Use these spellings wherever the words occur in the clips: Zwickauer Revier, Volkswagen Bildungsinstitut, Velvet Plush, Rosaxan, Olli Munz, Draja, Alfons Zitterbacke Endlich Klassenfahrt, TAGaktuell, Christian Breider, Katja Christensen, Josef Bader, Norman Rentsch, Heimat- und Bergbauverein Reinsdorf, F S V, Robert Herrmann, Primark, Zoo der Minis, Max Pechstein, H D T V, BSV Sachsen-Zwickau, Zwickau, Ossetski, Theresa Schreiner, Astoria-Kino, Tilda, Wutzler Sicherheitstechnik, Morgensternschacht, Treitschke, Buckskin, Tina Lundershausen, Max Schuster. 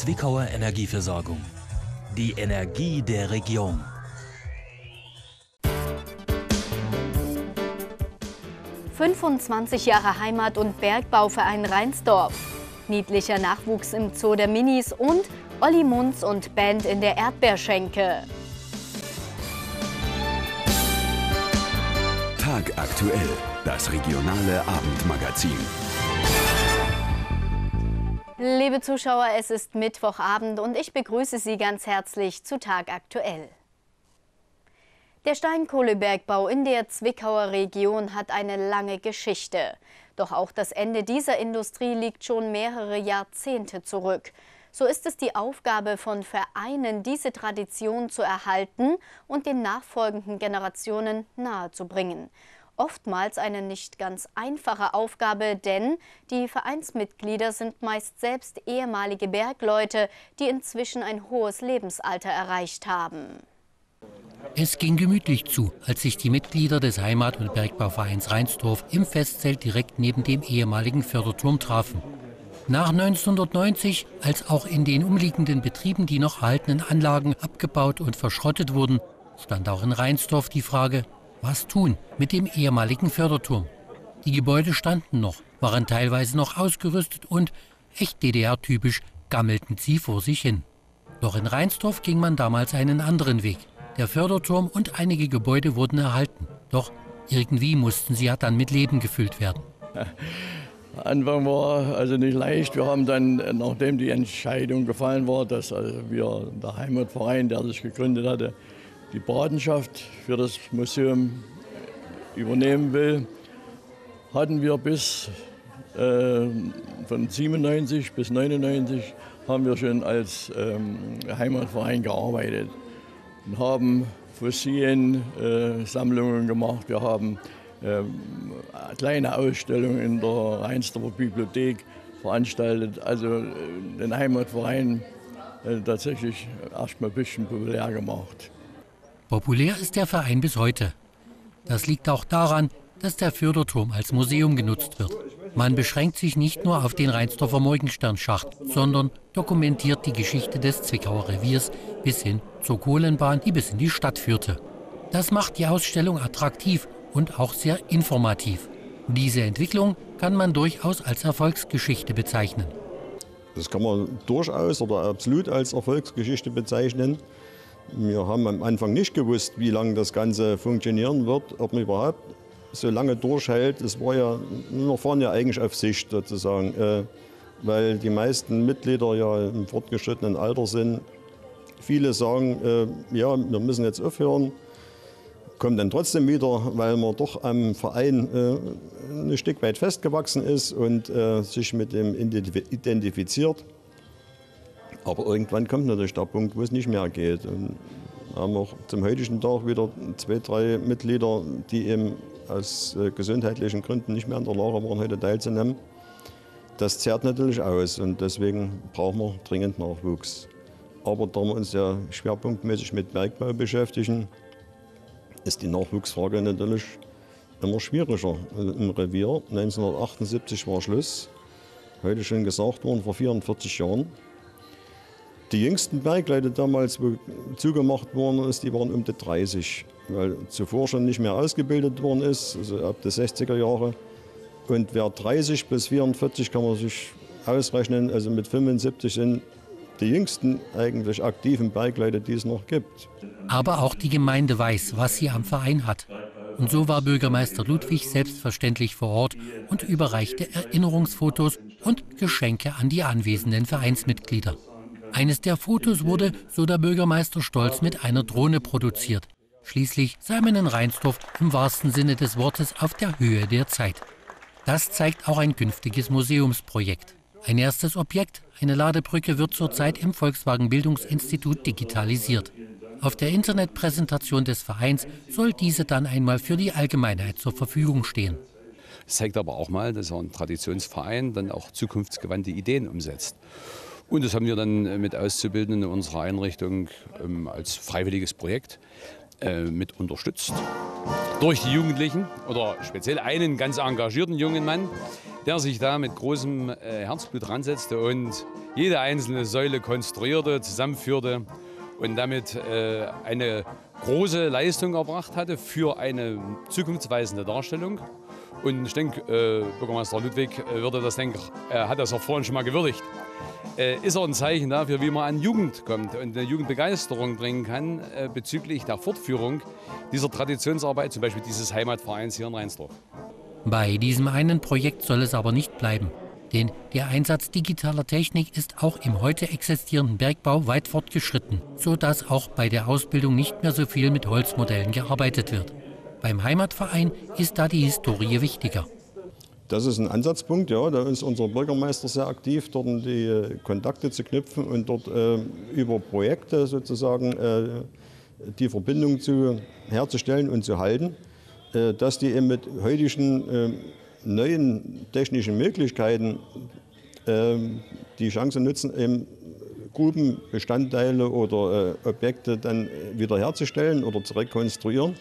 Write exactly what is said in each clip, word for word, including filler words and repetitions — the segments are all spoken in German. Zwickauer Energieversorgung. Die Energie der Region. fünfundzwanzig Jahre Heimat- und Bergbauverein Reinsdorf. Niedlicher Nachwuchs im Zoo der Minis und Olli Munz und Band in der Erdbeerschenke. TAGaktuell, das regionale Abendmagazin. Liebe Zuschauer, es ist Mittwochabend und ich begrüße Sie ganz herzlich zu TAGaktuell. Der Steinkohlebergbau in der Zwickauer Region hat eine lange Geschichte. Doch auch das Ende dieser Industrie liegt schon mehrere Jahrzehnte zurück. So ist es die Aufgabe von Vereinen, diese Tradition zu erhalten und den nachfolgenden Generationen nahezubringen. Oftmals eine nicht ganz einfache Aufgabe, denn die Vereinsmitglieder sind meist selbst ehemalige Bergleute, die inzwischen ein hohes Lebensalter erreicht haben. Es ging gemütlich zu, als sich die Mitglieder des Heimat- und Bergbauvereins Reinsdorf im Festzelt direkt neben dem ehemaligen Förderturm trafen. Nach neunzehnhundertneunzig, als auch in den umliegenden Betrieben die noch erhaltenen Anlagen abgebaut und verschrottet wurden, stand auch in Reinsdorf die Frage, was tun mit dem ehemaligen Förderturm? Die Gebäude standen noch, waren teilweise noch ausgerüstet und, echt D D R-typisch, gammelten sie vor sich hin. Doch in Reinsdorf ging man damals einen anderen Weg. Der Förderturm und einige Gebäude wurden erhalten. Doch irgendwie mussten sie ja dann mit Leben gefüllt werden. Anfang war also nicht leicht. Wir haben dann, nachdem die Entscheidung gefallen war, dass also wir, der Heimatverein, der sich gegründet hatte, die Patenschaft für das Museum übernehmen will, hatten wir bis äh, von siebenundneunzig bis neunundneunzig haben wir schon als ähm, Heimatverein gearbeitet und haben Fossiliensammlungen äh, gemacht. Wir haben kleine Ausstellungen in der Reinsdorfer Bibliothek veranstaltet, also den Heimatverein tatsächlich erstmal ein bisschen populär gemacht. Populär ist der Verein bis heute. Das liegt auch daran, dass der Förderturm als Museum genutzt wird. Man beschränkt sich nicht nur auf den Reinsdorfer Morgensternschacht, sondern dokumentiert die Geschichte des Zwickauer Reviers bis hin zur Kohlenbahn, die bis in die Stadt führte. Das macht die Ausstellung attraktiv und auch sehr informativ. Diese Entwicklung kann man durchaus als Erfolgsgeschichte bezeichnen. Das kann man durchaus oder absolut als Erfolgsgeschichte bezeichnen. Wir haben am Anfang nicht gewusst, wie lange das Ganze funktionieren wird, ob man überhaupt so lange durchhält. Das war ja, wir fahren ja eigentlich auf Sicht sozusagen, weil die meisten Mitglieder ja im fortgeschrittenen Alter sind. Viele sagen, ja, wir müssen jetzt aufhören. Kommt dann trotzdem wieder, weil man doch am Verein äh, ein Stück weit festgewachsen ist und äh, sich mit dem identifiziert. Aber irgendwann kommt natürlich der Punkt, wo es nicht mehr geht. Und wir haben auch zum heutigen Tag wieder zwei, drei Mitglieder, die eben aus äh, gesundheitlichen Gründen nicht mehr in der Lage waren, heute teilzunehmen. Das zehrt natürlich aus und deswegen brauchen wir dringend Nachwuchs. Aber da wir uns ja schwerpunktmäßig mit Bergbau beschäftigen, ist die Nachwuchsfrage natürlich immer schwieriger. Im Revier neunzehnhundertachtundsiebzig war Schluss, heute schon gesagt worden, vor vierundvierzig Jahren. Die jüngsten Bergleute damals, wo zugemacht worden ist, die waren um die dreißig, weil zuvor schon nicht mehr ausgebildet worden ist, also ab den sechziger Jahre. Und wer dreißig bis vierundvierzig kann man sich ausrechnen, also mit fünfundsiebzig sind die jüngsten eigentlich aktiven Bergleute, die es noch gibt. Aber auch die Gemeinde weiß, was sie am Verein hat. Und so war Bürgermeister Ludwig selbstverständlich vor Ort und überreichte Erinnerungsfotos und Geschenke an die anwesenden Vereinsmitglieder. Eines der Fotos wurde, so der Bürgermeister stolz, mit einer Drohne produziert. Schließlich sei man in Reinsdorf im wahrsten Sinne des Wortes auf der Höhe der Zeit. Das zeigt auch ein künftiges Museumsprojekt. Ein erstes Objekt, eine Ladebrücke, wird zurzeit im Volkswagen Bildungsinstitut digitalisiert. Auf der Internetpräsentation des Vereins soll diese dann einmal für die Allgemeinheit zur Verfügung stehen. Es zeigt aber auch mal, dass ein Traditionsverein dann auch zukunftsgewandte Ideen umsetzt. Und das haben wir dann mit Auszubildenden in unserer Einrichtung ähm, als freiwilliges Projekt äh, mit unterstützt. Durch die Jugendlichen oder speziell einen ganz engagierten jungen Mann, der sich da mit großem äh, Herzblut ransetzte und jede einzelne Säule konstruierte, zusammenführte und damit äh, eine große Leistung erbracht hatte für eine zukunftsweisende Darstellung. Und ich denke, äh, Bürgermeister Ludwig äh, würde das, denke, äh, hat das auch vorhin schon mal gewürdigt. Äh, ist auch ein Zeichen dafür, wie man an Jugend kommt und eine Jugendbegeisterung bringen kann äh, bezüglich der Fortführung dieser Traditionsarbeit, zum Beispiel dieses Heimatvereins hier in Reinsdorf. Bei diesem einen Projekt soll es aber nicht bleiben, denn der Einsatz digitaler Technik ist auch im heute existierenden Bergbau weit fortgeschritten, sodass auch bei der Ausbildung nicht mehr so viel mit Holzmodellen gearbeitet wird. Beim Heimatverein ist da die Historie wichtiger. Das ist ein Ansatzpunkt, ja, da ist unser Bürgermeister sehr aktiv, dort die Kontakte zu knüpfen und dort äh, über Projekte sozusagen äh, die Verbindung zu, herzustellen und zu halten, äh, dass die eben mit heutigen äh, neuen technischen Möglichkeiten äh, die Chance nutzen, eben Grubenbestandteile oder äh, Objekte dann wieder herzustellen oder zu rekonstruieren,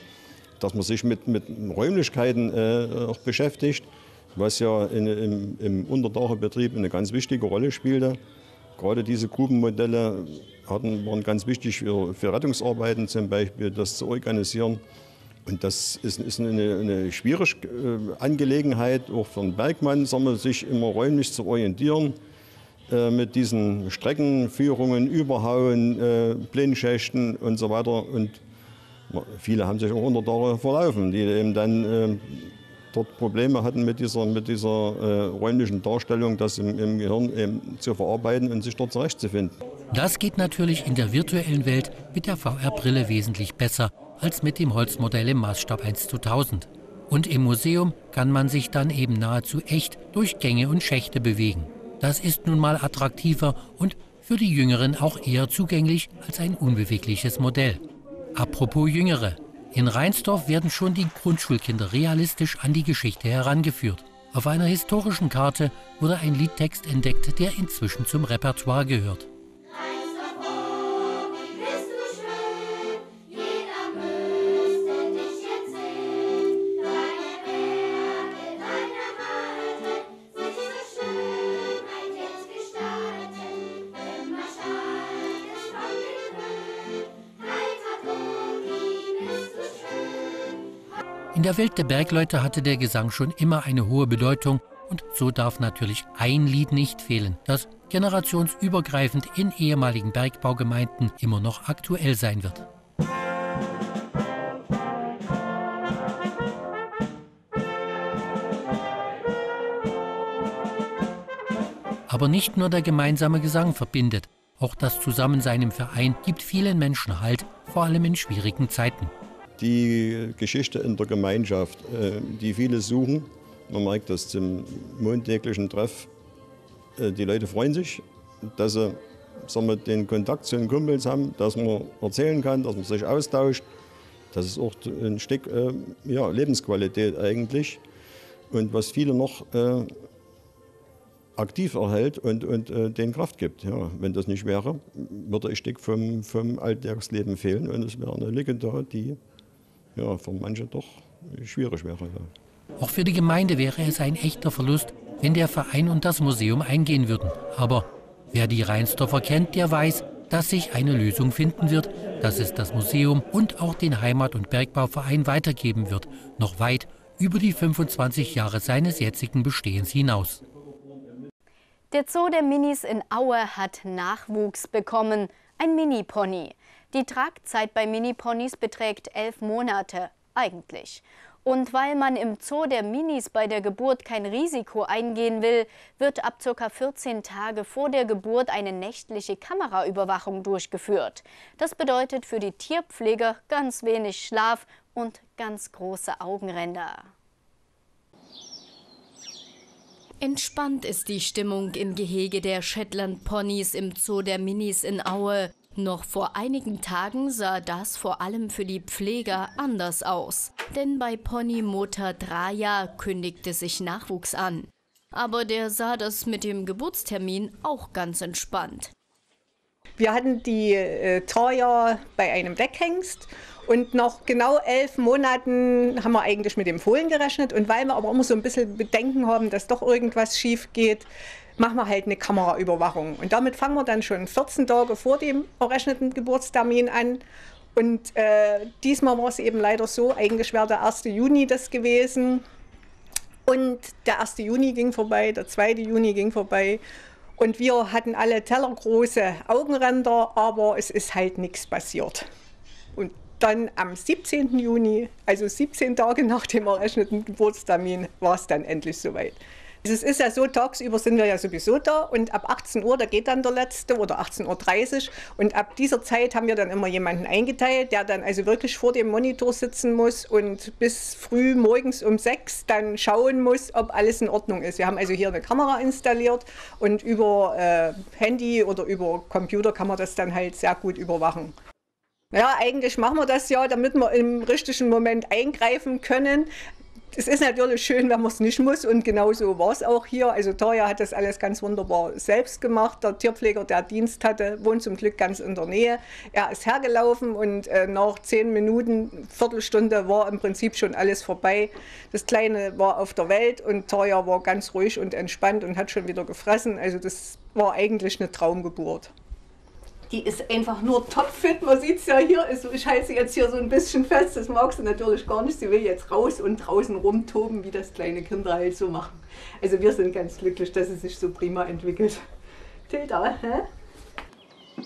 dass man sich mit, mit Räumlichkeiten äh, auch beschäftigt, was ja in, im, im Untertaucherbetrieb eine ganz wichtige Rolle spielte. Gerade diese Grubenmodelle hatten, waren ganz wichtig für, für Rettungsarbeiten zum Beispiel, das zu organisieren. Und das ist, ist eine, eine schwierige Angelegenheit, auch für einen Bergmann, sagen wir, sich immer räumlich zu orientieren. Äh, mit diesen Streckenführungen, Überhauen, äh, Blindschächten und so weiter. Und viele haben sich auch Untertaucher verlaufen, die eben dann äh, dort Probleme hatten mit dieser, mit dieser äh, räumlichen Darstellung, das im, im Gehirn eben zu verarbeiten und sich dort zurechtzufinden. Das geht natürlich in der virtuellen Welt mit der V R-Brille wesentlich besser als mit dem Holzmodell im Maßstab eins zu tausend. Und im Museum kann man sich dann eben nahezu echt durch Gänge und Schächte bewegen. Das ist nun mal attraktiver und für die Jüngeren auch eher zugänglich als ein unbewegliches Modell. Apropos Jüngere. In Reinsdorf werden schon die Grundschulkinder realistisch an die Geschichte herangeführt. Auf einer historischen Karte wurde ein Liedtext entdeckt, der inzwischen zum Repertoire gehört. In der Welt der Bergleute hatte der Gesang schon immer eine hohe Bedeutung und so darf natürlich ein Lied nicht fehlen, das generationsübergreifend in ehemaligen Bergbaugemeinden immer noch aktuell sein wird. Aber nicht nur der gemeinsame Gesang verbindet, auch das Zusammensein im Verein gibt vielen Menschen Halt, vor allem in schwierigen Zeiten. Die Geschichte in der Gemeinschaft, die viele suchen, man merkt das zum montäglichen Treff, die Leute freuen sich, dass sie, sagen wir, den Kontakt zu den Kumpels haben, dass man erzählen kann, dass man sich austauscht. Das ist auch ein Stück ja, Lebensqualität eigentlich und was viele noch äh, aktiv erhält und, und äh, denen Kraft gibt. Ja, wenn das nicht wäre, würde ein Stück vom, vom Alltagsleben fehlen und es wäre eine Lücke da, die ja, für manche doch schwierig wäre. Ja. Auch für die Gemeinde wäre es ein echter Verlust, wenn der Verein und das Museum eingehen würden. Aber wer die Reinsdorfer kennt, der weiß, dass sich eine Lösung finden wird, dass es das Museum und auch den Heimat- und Bergbauverein weitergeben wird, noch weit über die fünfundzwanzig Jahre seines jetzigen Bestehens hinaus. Der Zoo der Minis in Aue hat Nachwuchs bekommen, ein Mini-Pony. Die Tragzeit bei Mini-Ponys beträgt elf Monate, eigentlich. Und weil man im Zoo der Minis bei der Geburt kein Risiko eingehen will, wird ab ca. vierzehn Tage vor der Geburt eine nächtliche Kameraüberwachung durchgeführt. Das bedeutet für die Tierpfleger ganz wenig Schlaf und ganz große Augenränder. Entspannt ist die Stimmung im Gehege der Shetland-Ponys im Zoo der Minis in Aue. Noch vor einigen Tagen sah das vor allem für die Pfleger anders aus. Denn bei Ponymutter Draja kündigte sich Nachwuchs an. Aber der sah das mit dem Geburtstermin auch ganz entspannt. Wir hatten die äh, Draja bei einem Weckhengst. Und nach genau elf Monaten haben wir eigentlich mit dem Fohlen gerechnet. Und weil wir aber immer so ein bisschen Bedenken haben, dass doch irgendwas schief geht, machen wir halt eine Kameraüberwachung. Und damit fangen wir dann schon vierzehn Tage vor dem errechneten Geburtstermin an. Und äh, diesmal war es eben leider so, eigentlich wäre der erste Juni das gewesen. Und der erste Juni ging vorbei, der zweite Juni ging vorbei. Und wir hatten alle tellergroße Augenränder, aber es ist halt nichts passiert. Und dann am siebzehnten Juni, also siebzehn Tage nach dem errechneten Geburtstermin, war es dann endlich soweit. Es ist ja so, tagsüber sind wir ja sowieso da und ab achtzehn Uhr, da geht dann der Letzte oder achtzehn Uhr dreißig und ab dieser Zeit haben wir dann immer jemanden eingeteilt, der dann also wirklich vor dem Monitor sitzen muss und bis früh morgens um sechs dann schauen muss, ob alles in Ordnung ist. Wir haben also hier eine Kamera installiert und über äh, Handy oder über Computer kann man das dann halt sehr gut überwachen. Ja, eigentlich machen wir das ja, damit wir im richtigen Moment eingreifen können. Es ist natürlich schön, wenn man es nicht muss und genauso war es auch hier. Also Taya hat das alles ganz wunderbar selbst gemacht. Der Tierpfleger, der Dienst hatte, wohnt zum Glück ganz in der Nähe. Er ist hergelaufen und äh, nach zehn Minuten, Viertelstunde war im Prinzip schon alles vorbei. Das Kleine war auf der Welt und Taya war ganz ruhig und entspannt und hat schon wieder gefressen. Also das war eigentlich eine Traumgeburt. Die ist einfach nur topfit, man sieht es ja hier, ich halte sie jetzt hier so ein bisschen fest, das mag sie natürlich gar nicht, sie will jetzt raus und draußen rumtoben, wie das kleine Kinder halt so machen. Also wir sind ganz glücklich, dass sie sich so prima entwickelt. Tilda, hä?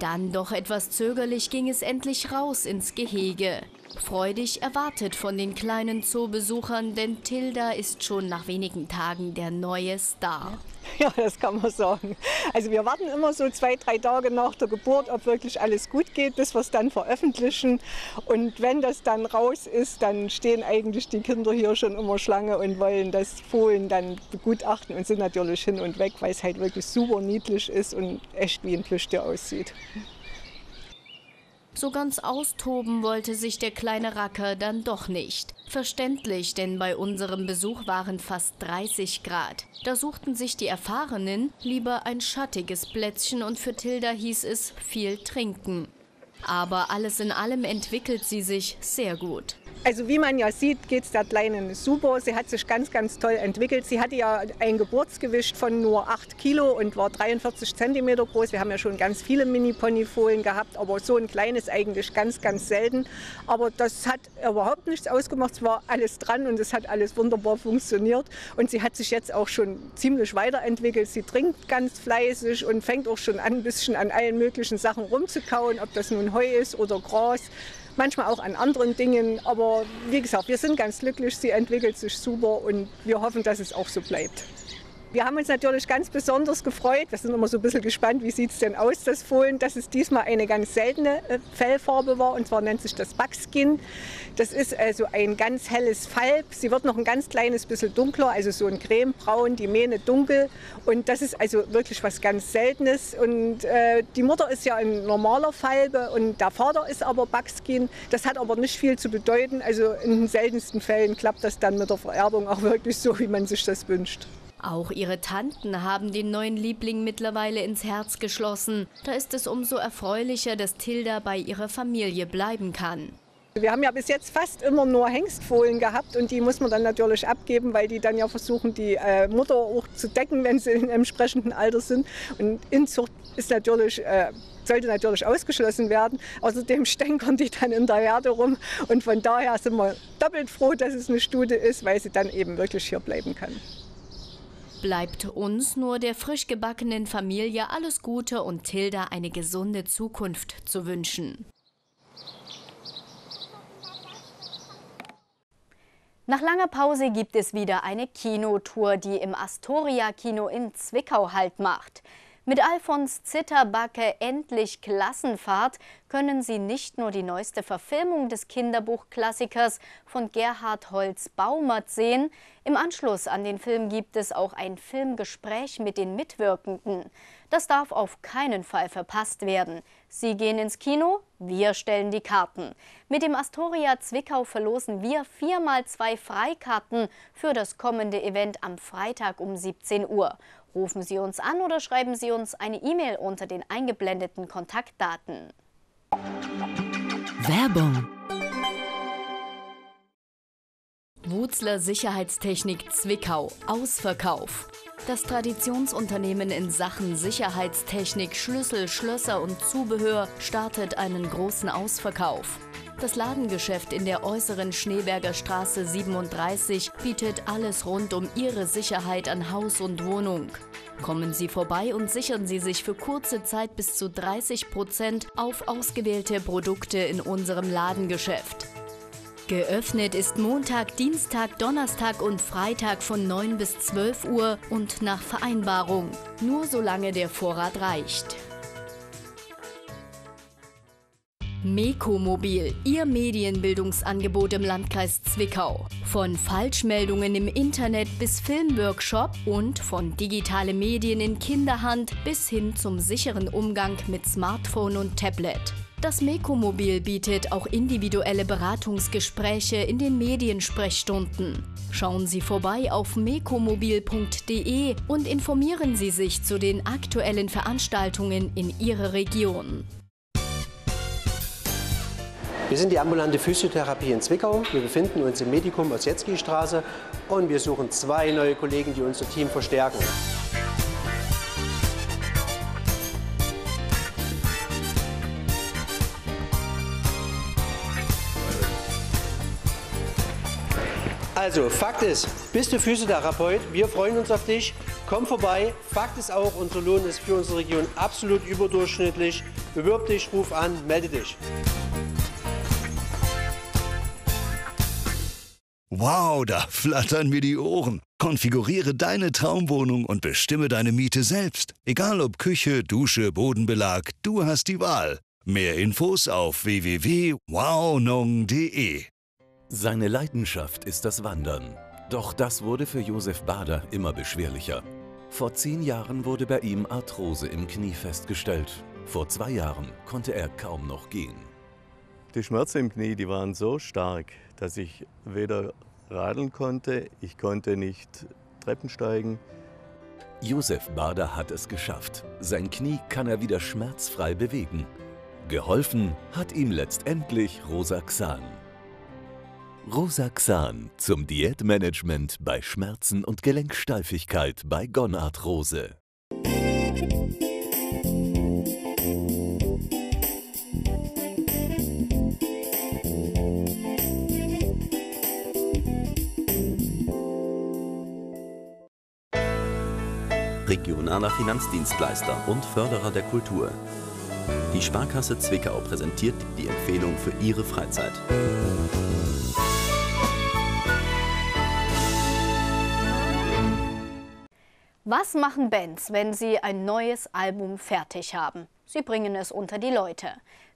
Dann doch etwas zögerlich ging es endlich raus ins Gehege. Freudig erwartet von den kleinen Zoobesuchern, denn Tilda ist schon nach wenigen Tagen der neue Star. Ja, das kann man sagen. Also wir warten immer so zwei, drei Tage nach der Geburt, ob wirklich alles gut geht, bis wir es dann veröffentlichen. Und wenn das dann raus ist, dann stehen eigentlich die Kinder hier schon immer Schlange und wollen das Fohlen dann begutachten und sind natürlich hin und weg, weil es halt wirklich super niedlich ist und echt wie ein Plüschtier aussieht. So ganz austoben wollte sich der kleine Racker dann doch nicht. Verständlich, denn bei unserem Besuch waren fast dreißig Grad. Da suchten sich die Erfahrenen lieber ein schattiges Plätzchen und für Tilda hieß es viel trinken. Aber alles in allem entwickelt sie sich sehr gut. Also wie man ja sieht, geht es der Kleinen super. Sie hat sich ganz, ganz toll entwickelt. Sie hatte ja ein Geburtsgewicht von nur acht Kilo und war dreiundvierzig Zentimeter groß. Wir haben ja schon ganz viele Mini-Ponyfohlen gehabt, aber so ein kleines eigentlich ganz, ganz selten. Aber das hat überhaupt nichts ausgemacht. Es war alles dran und es hat alles wunderbar funktioniert. Und sie hat sich jetzt auch schon ziemlich weiterentwickelt. Sie trinkt ganz fleißig und fängt auch schon an, ein bisschen an allen möglichen Sachen rumzukauen, ob das nun Heu ist oder Gras. Manchmal auch an anderen Dingen, aber wie gesagt, wir sind ganz glücklich, sie entwickelt sich super und wir hoffen, dass es auch so bleibt. Wir haben uns natürlich ganz besonders gefreut, wir sind immer so ein bisschen gespannt, wie sieht es denn aus, das Fohlen, dass es diesmal eine ganz seltene Fellfarbe war und zwar nennt sich das Buckskin. Das ist also ein ganz helles Falb, sie wird noch ein ganz kleines bisschen dunkler, also so ein cremebraun, die Mähne dunkel und das ist also wirklich was ganz Seltenes und äh, die Mutter ist ja ein normaler Falbe und der Vater ist aber Buckskin, das hat aber nicht viel zu bedeuten, also in den seltensten Fällen klappt das dann mit der Vererbung auch wirklich so, wie man sich das wünscht. Auch ihre Tanten haben den neuen Liebling mittlerweile ins Herz geschlossen. Da ist es umso erfreulicher, dass Tilda bei ihrer Familie bleiben kann. Wir haben ja bis jetzt fast immer nur Hengstfohlen gehabt und die muss man dann natürlich abgeben, weil die dann ja versuchen, die äh, Mutter auch zu decken, wenn sie in einem entsprechenden Alter sind. Und Inzucht ist natürlich, äh, sollte natürlich ausgeschlossen werden. Außerdem stänkern die dann in der Herde rum und von daher sind wir doppelt froh, dass es eine Stute ist, weil sie dann eben wirklich hier bleiben kann. Bleibt uns nur der frisch gebackenen Familie alles Gute und Tilda eine gesunde Zukunft zu wünschen. Nach langer Pause gibt es wieder eine Kinotour, die im Astoria-Kino in Zwickau Halt macht. Mit Alfons Zitterbacke Endlich Klassenfahrt können Sie nicht nur die neueste Verfilmung des Kinderbuchklassikers von Gerhard Holz-Baumert sehen, im Anschluss an den Film gibt es auch ein Filmgespräch mit den Mitwirkenden. Das darf auf keinen Fall verpasst werden. Sie gehen ins Kino, wir stellen die Karten. Mit dem Astoria Zwickau verlosen wir viermal zwei Freikarten für das kommende Event am Freitag um siebzehn Uhr. Rufen Sie uns an oder schreiben Sie uns eine E-Mail unter den eingeblendeten Kontaktdaten. Werbung. Wutzler Sicherheitstechnik Zwickau, Ausverkauf. Das Traditionsunternehmen in Sachen Sicherheitstechnik, Schlüssel, Schlösser und Zubehör startet einen großen Ausverkauf. Das Ladengeschäft in der äußeren Schneeberger Straße siebenunddreißig bietet alles rund um Ihre Sicherheit an Haus und Wohnung. Kommen Sie vorbei und sichern Sie sich für kurze Zeit bis zu dreißig Prozent auf ausgewählte Produkte in unserem Ladengeschäft. Geöffnet ist Montag, Dienstag, Donnerstag und Freitag von neun bis zwölf Uhr und nach Vereinbarung. Nur solange der Vorrat reicht. Mekomobil, Ihr Medienbildungsangebot im Landkreis Zwickau. Von Falschmeldungen im Internet bis Filmworkshop und von digitalen Medien in Kinderhand bis hin zum sicheren Umgang mit Smartphone und Tablet. Das Mekomobil bietet auch individuelle Beratungsgespräche in den Mediensprechstunden. Schauen Sie vorbei auf mekomobil punkt de und informieren Sie sich zu den aktuellen Veranstaltungen in Ihrer Region. Wir sind die ambulante Physiotherapie in Zwickau. Wir befinden uns im Medikum Ossetski-Straße und wir suchen zwei neue Kollegen, die unser Team verstärken. Also, Fakt ist, bist du Physiotherapeut, wir freuen uns auf dich, komm vorbei. Fakt ist auch, unser Lohn ist für unsere Region absolut überdurchschnittlich. Bewirb dich, ruf an, melde dich. Wow, da flattern mir die Ohren. Konfiguriere deine Traumwohnung und bestimme deine Miete selbst. Egal ob Küche, Dusche, Bodenbelag, du hast die Wahl. Mehr Infos auf w w w punkt wownung punkt de. Seine Leidenschaft ist das Wandern. Doch das wurde für Josef Bader immer beschwerlicher. Vor zehn Jahren wurde bei ihm Arthrose im Knie festgestellt. Vor zwei Jahren konnte er kaum noch gehen. Die Schmerzen im Knie, die waren so stark, dass ich weder radeln konnte, ich konnte nicht Treppen steigen. Josef Bader hat es geschafft. Sein Knie kann er wieder schmerzfrei bewegen. Geholfen hat ihm letztendlich Rosaxan. Rosaxan zum Diätmanagement bei Schmerzen und Gelenksteifigkeit bei Gonarthrose. Regionaler Finanzdienstleister und Förderer der Kultur. Die Sparkasse Zwickau präsentiert die Empfehlung für Ihre Freizeit. Was machen Bands, wenn sie ein neues Album fertig haben? Sie bringen es unter die Leute.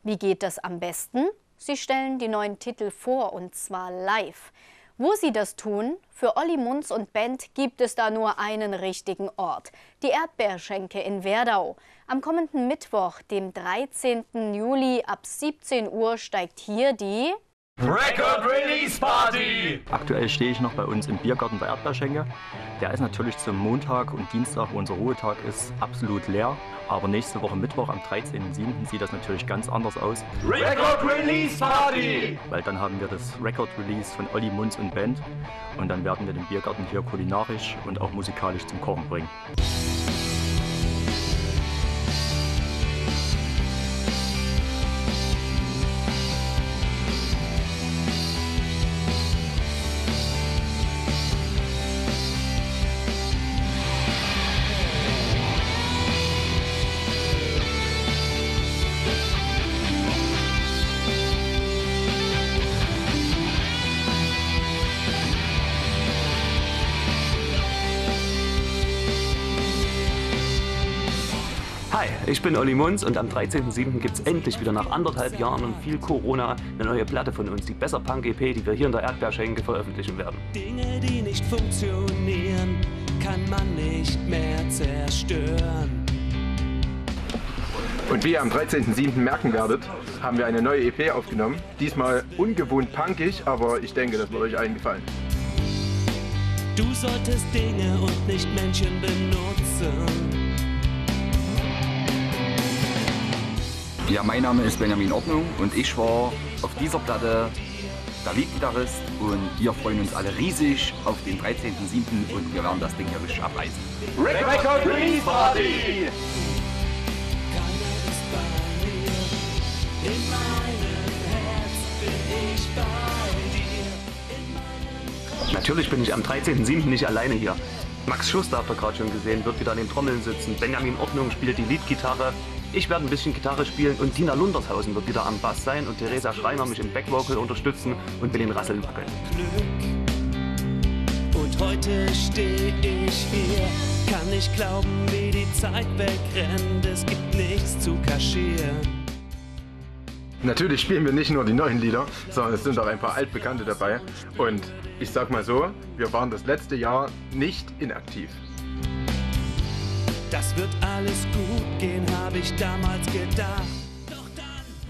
Wie geht das am besten? Sie stellen die neuen Titel vor, und zwar live. Wo sie das tun? Für Olli Munz und Band gibt es da nur einen richtigen Ort. Die Erdbeerschenke in Werdau. Am kommenden Mittwoch, dem dreizehnten Juli ab siebzehn Uhr steigt hier die Record Release Party! Aktuell stehe ich noch bei uns im Biergarten bei Erdbeerschenke. Der ist natürlich zum Montag und Dienstag, wo unser Ruhetag ist, absolut leer. Aber nächste Woche Mittwoch am dreizehnten siebten sieht das natürlich ganz anders aus. Record Release Party! Weil dann haben wir das Record Release von Olli Munz und Band. Und dann werden wir den Biergarten hier kulinarisch und auch musikalisch zum Kochen bringen. Ich bin Olli Munz und am dreizehnten siebten gibt es endlich wieder nach anderthalb Jahren und viel Corona eine neue Platte von uns, die Besser-Punk-E P, die wir hier in der Erdbeerschenke veröffentlichen werden. Dinge, die nicht funktionieren, kann man nicht mehr zerstören. Und wie ihr am dreizehnten siebten merken werdet, haben wir eine neue E P aufgenommen. Diesmal ungewohnt punkig, aber ich denke, das wird euch allen gefallen. Du solltest Dinge und nicht Menschen benutzen. Ja, mein Name ist Benjamin Ordnung und ich war auf dieser Platte der Lead-Gitarrist und wir freuen uns alle riesig auf den dreizehnten siebten und wir werden das Ding hier richtig abreißen. Record Release Party! Natürlich bin ich am dreizehnten siebten nicht alleine hier. Max Schuster, habt ihr gerade schon gesehen, wird wieder an den Trommeln sitzen. Benjamin Ordnung spielt die Leadgitarre. Ich werde ein bisschen Gitarre spielen und Tina Lundershausen wird wieder am Bass sein und Theresa Schreiner mich im Backvocal unterstützen und mit den Rasseln wackeln. Glück. Und heute stehe ich hier, kann nicht glauben, wie die Zeit wegrennt, es gibt nichts zu kaschieren. Natürlich spielen wir nicht nur die neuen Lieder, sondern es sind auch ein paar Altbekannte dabei. Und ich sag mal so, wir waren das letzte Jahr nicht inaktiv. Das wird alles gut gehen, habe ich damals gedacht.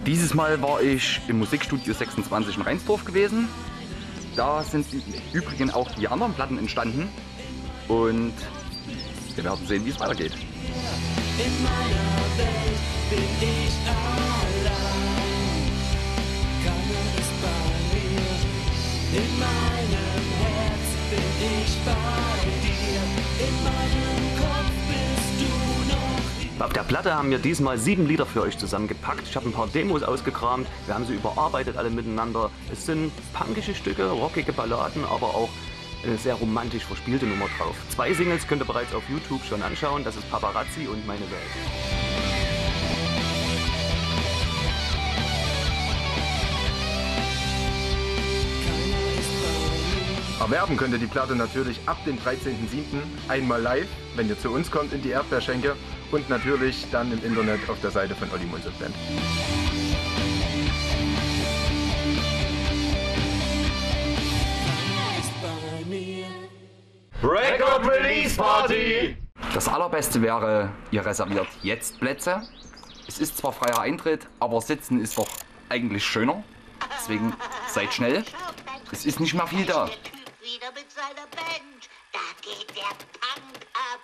Dieses Mal war ich im Musikstudio sechsundzwanzig in Reinsdorf gewesen. Da sind im Übrigen auch die anderen Platten entstanden. Und wir werden sehen, wie es weitergeht. In meiner Welt bin ich allein. In meinem Herz bin ich bei dir, in meinem Kopf bist du noch die... Auf der Platte haben wir diesmal sieben Lieder für euch zusammengepackt. Ich habe ein paar Demos ausgekramt, wir haben sie überarbeitet alle miteinander. Es sind punkische Stücke, rockige Balladen, aber auch eine sehr romantisch verspielte Nummer drauf. Zwei Singles könnt ihr bereits auf YouTube schon anschauen, das ist Paparazzi und Meine Welt. Erwerben könnt ihr die Platte natürlich ab dem dreizehnten siebten einmal live, wenn ihr zu uns kommt in die Erdbeerschenke und natürlich dann im Internet auf der Seite von Olli Munz. Record Release Party! Das allerbeste wäre, ihr reserviert jetzt Plätze. Es ist zwar freier Eintritt, aber sitzen ist doch eigentlich schöner. Deswegen seid schnell. Es ist nicht mehr viel da. Wieder mit seiner Band. Da geht der Punk ab.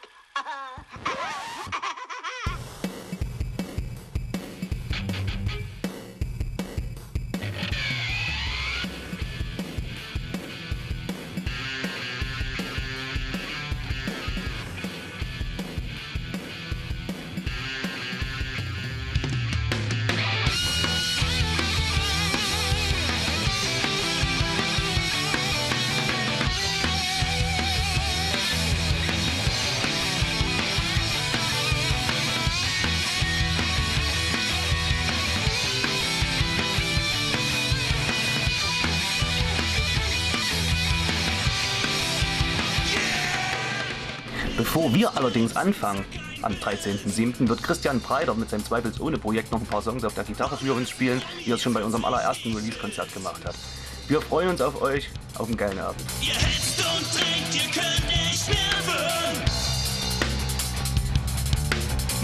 Bevor wir allerdings anfangen, am dreizehnten siebten wird Christian Breider mit seinem Zweifelsohne-Projekt noch ein paar Songs auf der Gitarre für uns spielen, wie er es schon bei unserem allerersten Release-Konzert gemacht hat. Wir freuen uns auf euch, auf einen geilen Abend. Ihr hetzt und trinkt, ihr könnt nicht nerven.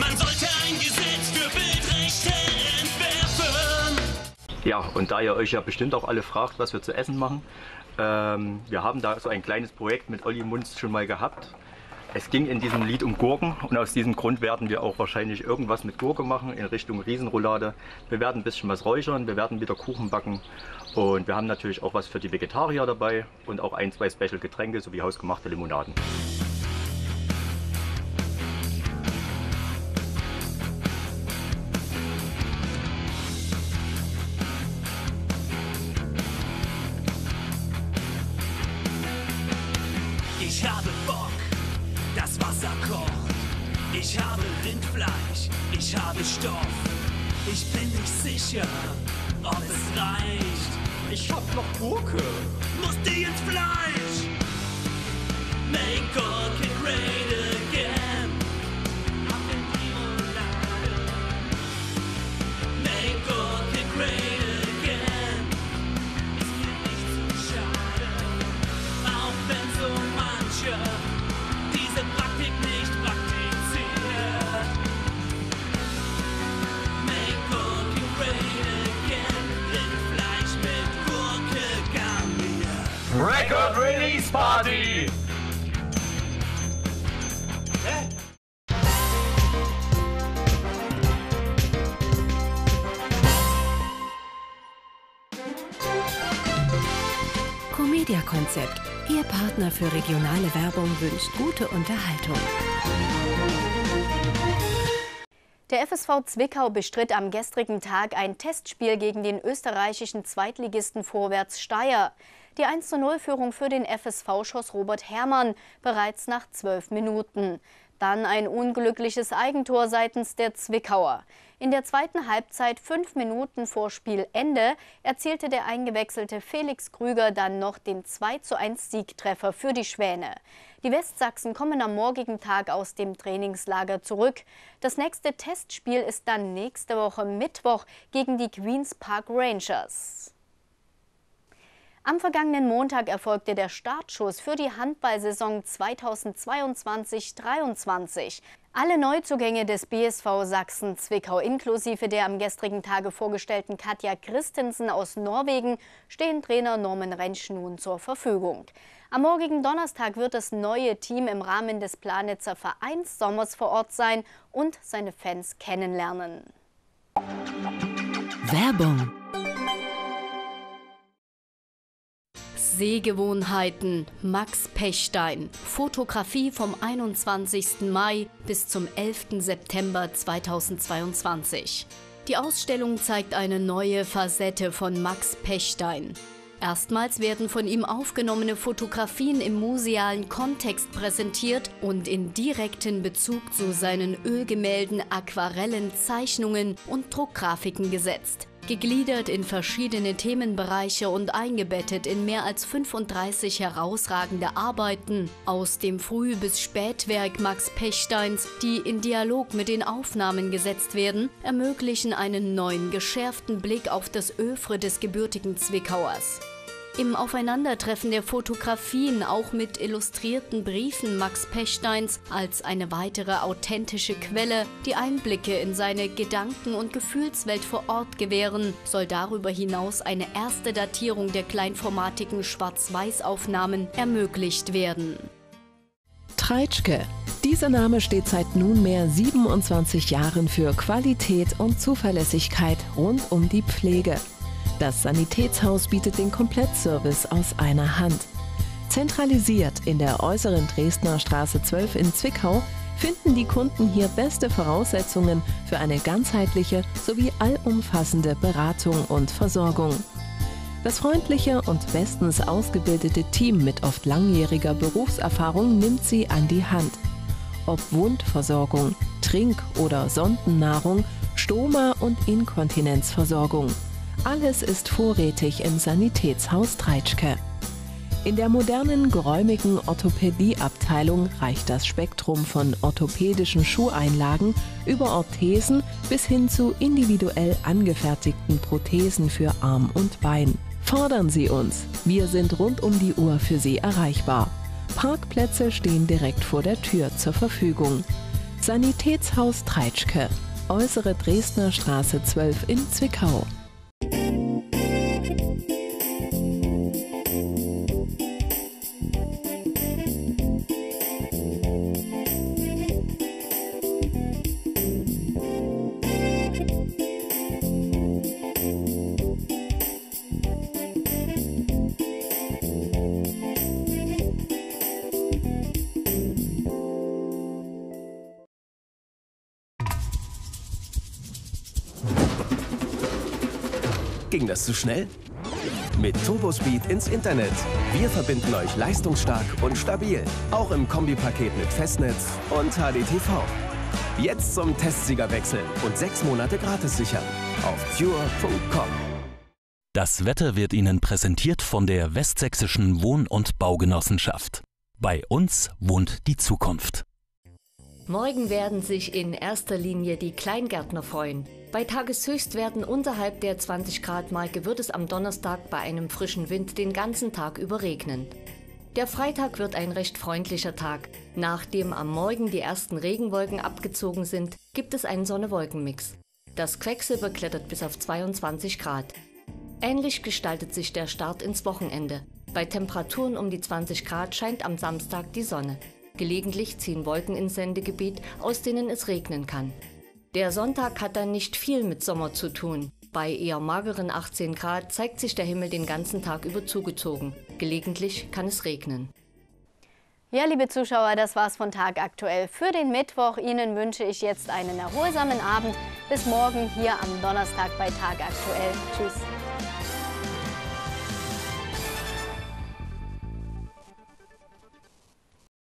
Man sollte ein Gesetz für Bildrechte entwerfen. Ja, und da ihr euch ja bestimmt auch alle fragt, was wir zu essen machen, ähm, wir haben da so ein kleines Projekt mit Olli Munz schon mal gehabt. Es ging in diesem Lied um Gurken und aus diesem Grund werden wir auch wahrscheinlich irgendwas mit Gurke machen in Richtung Riesenroulade. Wir werden ein bisschen was räuchern, wir werden wieder Kuchen backen und wir haben natürlich auch was für die Vegetarier dabei und auch ein, zwei Special-Getränke sowie hausgemachte Limonaden. Ich habe Bock! Das Wasser kocht, ich habe Rindfleisch, ich habe Stoff, ich bin nicht sicher, ob es reicht. Ich hab noch Gurke, muss die ins Fleisch. Make Gurke great again. Ab in die Roulade. Make Gurke great again. Ist mir nicht zu schade, auch wenn so manche Praktik nicht praktiziert. Make Gurke great again. Rindfleisch mit Gurke garniert. Record Release Party! Comedia-Konzept. Ihr Partner für regionale Werbung wünscht gute Unterhaltung. Der F S V Zwickau bestritt am gestrigen Tag ein Testspiel gegen den österreichischen Zweitligisten Vorwärts Steyr. Die eins zu null Führung für den F S V schoss Robert Herrmann bereits nach zwölf Minuten. Dann ein unglückliches Eigentor seitens der Zwickauer. In der zweiten Halbzeit, fünf Minuten vor Spielende, erzielte der eingewechselte Felix Krüger dann noch den zwei zu eins Siegtreffer für die Schwäne. Die Westsachsen kommen am morgigen Tag aus dem Trainingslager zurück. Das nächste Testspiel ist dann nächste Woche Mittwoch gegen die Queen's Park Rangers. Am vergangenen Montag erfolgte der Startschuss für die Handballsaison zweitausendzweiundzwanzig dreiundzwanzig. Alle Neuzugänge des B S V Sachsen-Zwickau inklusive der am gestrigen Tage vorgestellten Katja Christensen aus Norwegen stehen Trainer Norman Rentsch nun zur Verfügung. Am morgigen Donnerstag wird das neue Team im Rahmen des Planitzer Vereinssommers vor Ort sein und seine Fans kennenlernen. Werbung. Sehgewohnheiten Max Pechstein. Fotografie vom einundzwanzigsten Mai bis zum elften September zweitausendzweiundzwanzig. Die Ausstellung zeigt eine neue Facette von Max Pechstein. Erstmals werden von ihm aufgenommene Fotografien im musealen Kontext präsentiert und in direkten Bezug zu seinen Ölgemälden, Aquarellen, Zeichnungen und Druckgrafiken gesetzt. Gegliedert in verschiedene Themenbereiche und eingebettet in mehr als fünfunddreißig herausragende Arbeiten aus dem Früh- bis Spätwerk Max Pechsteins, die in Dialog mit den Aufnahmen gesetzt werden, ermöglichen einen neuen, geschärften Blick auf das Œuvre des gebürtigen Zwickauers. Im Aufeinandertreffen der Fotografien, auch mit illustrierten Briefen Max Pechsteins, als eine weitere authentische Quelle, die Einblicke in seine Gedanken- und Gefühlswelt vor Ort gewähren, soll darüber hinaus eine erste Datierung der kleinformatigen Schwarz-Weiß-Aufnahmen ermöglicht werden. Treitschke. Dieser Name steht seit nunmehr siebenundzwanzig Jahren für Qualität und Zuverlässigkeit rund um die Pflege. Das Sanitätshaus bietet den Komplettservice aus einer Hand. Zentralisiert in der äußeren Dresdner Straße zwölf in Zwickau finden die Kunden hier beste Voraussetzungen für eine ganzheitliche sowie allumfassende Beratung und Versorgung. Das freundliche und bestens ausgebildete Team mit oft langjähriger Berufserfahrung nimmt sie an die Hand. Ob Wundversorgung, Trink- oder Sondennahrung, Stoma- und Inkontinenzversorgung. Alles ist vorrätig im Sanitätshaus Treitschke. In der modernen, geräumigen Orthopädieabteilung reicht das Spektrum von orthopädischen Schuheinlagen über Orthesen bis hin zu individuell angefertigten Prothesen für Arm und Bein. Fordern Sie uns! Wir sind rund um die Uhr für Sie erreichbar. Parkplätze stehen direkt vor der Tür zur Verfügung. Sanitätshaus Treitschke, Äußere Dresdner Straße zwölf in Zwickau. Ging das zu schnell? Mit Turbospeed ins Internet. Wir verbinden euch leistungsstark und stabil. Auch im Kombipaket mit Festnetz und H D T V. Jetzt zum Testsieger wechseln und sechs Monate gratis sichern. Auf pure punkt com. Das Wetter wird Ihnen präsentiert von der Westsächsischen Wohn- und Baugenossenschaft. Bei uns wohnt die Zukunft. Morgen werden sich in erster Linie die Kleingärtner freuen. Bei Tageshöchstwerten unterhalb der zwanzig Grad Marke wird es am Donnerstag bei einem frischen Wind den ganzen Tag über regnen. Der Freitag wird ein recht freundlicher Tag. Nachdem am Morgen die ersten Regenwolken abgezogen sind, gibt es einen Sonne-Wolken-Mix. Das Quecksilber klettert bis auf zweiundzwanzig Grad. Ähnlich gestaltet sich der Start ins Wochenende. Bei Temperaturen um die zwanzig Grad scheint am Samstag die Sonne. Gelegentlich ziehen Wolken ins Sendegebiet, aus denen es regnen kann. Der Sonntag hat dann nicht viel mit Sommer zu tun. Bei eher mageren achtzehn Grad zeigt sich der Himmel den ganzen Tag über zugezogen. Gelegentlich kann es regnen. Ja, liebe Zuschauer, das war's von TAGaktuell für den Mittwoch. Ihnen wünsche ich jetzt einen erholsamen Abend. Bis morgen hier am Donnerstag bei TAGaktuell. Tschüss.